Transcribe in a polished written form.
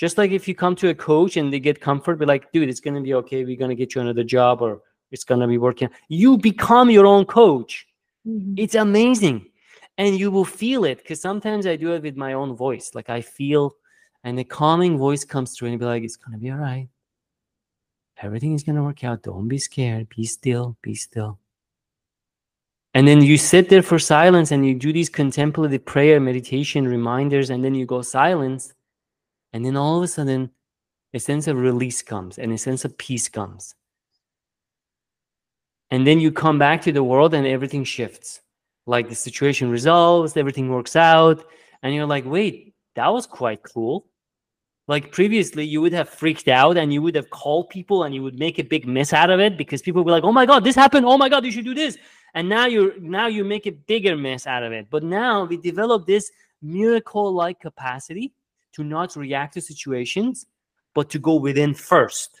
Just like if you come to a coach and they get comfort, be like, dude, it's going to be okay. We're going to get you another job, or it's going to be working. You become your own coach. Mm-hmm. It's amazing. And you will feel it, because sometimes I do it with my own voice. Like I feel, and the calming voice comes through and be like, it's going to be all right. Everything is going to work out. Don't be scared. Be still. Be still. And then you sit there for silence and you do these contemplative prayer, meditation, reminders, and then you go silence. And then all of a sudden, a sense of release comes and a sense of peace comes. And then you come back to the world and everything shifts. Like the situation resolves, everything works out. And you're like, wait, that was quite cool. Like previously, you would have freaked out and you would have called people and you would make a big mess out of it, because people were like, oh my God, this happened. Oh my God, you should do this. And now you make a bigger mess out of it. But now we develop this miracle-like capacity to not react to situations, but to go within first.